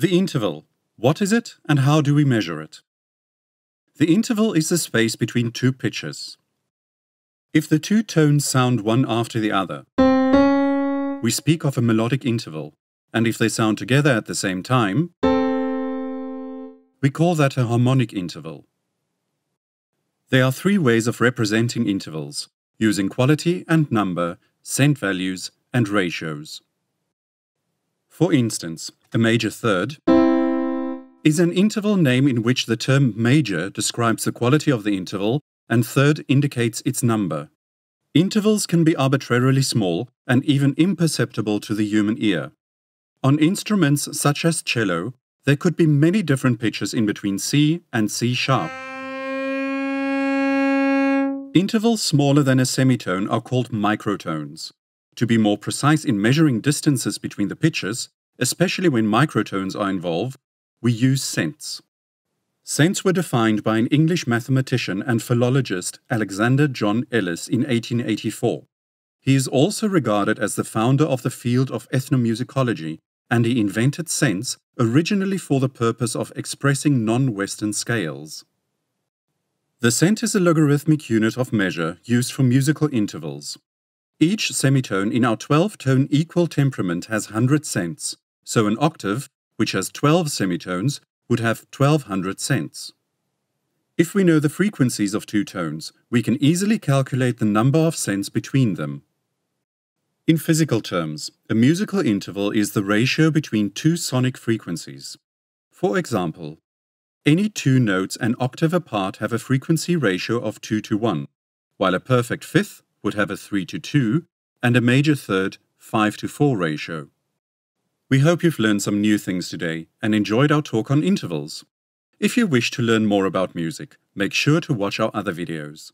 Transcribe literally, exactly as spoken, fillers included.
The interval. What is it and how do we measure it? The interval is the space between two pitches. If the two tones sound one after the other, we speak of a melodic interval, and if they sound together at the same time, we call that a harmonic interval. There are three ways of representing intervals, using quality and number, cent values and ratios. For instance, a major third is an interval name in which the term major describes the quality of the interval and third indicates its number. Intervals can be arbitrarily small and even imperceptible to the human ear. On instruments such as cello, there could be many different pitches in between C and C sharp. Intervals smaller than a semitone are called microtones. To be more precise in measuring distances between the pitches, especially when microtones are involved, we use cents. Cents were defined by an English mathematician and philologist Alexander John Ellis in eighteen eighty-four. He is also regarded as the founder of the field of ethnomusicology, and he invented cents originally for the purpose of expressing non-Western scales. The cent is a logarithmic unit of measure used for musical intervals. Each semitone in our twelve-tone equal temperament has one hundred cents, so an octave, which has twelve semitones, would have twelve hundred cents. If we know the frequencies of two tones, we can easily calculate the number of cents between them. In physical terms, a musical interval is the ratio between two sonic frequencies. For example, any two notes an octave apart have a frequency ratio of two to one, while a perfect fifth would have a three to two and a major third five to four ratio. We hope you've learned some new things today and enjoyed our talk on intervals. If you wish to learn more about music, make sure to watch our other videos.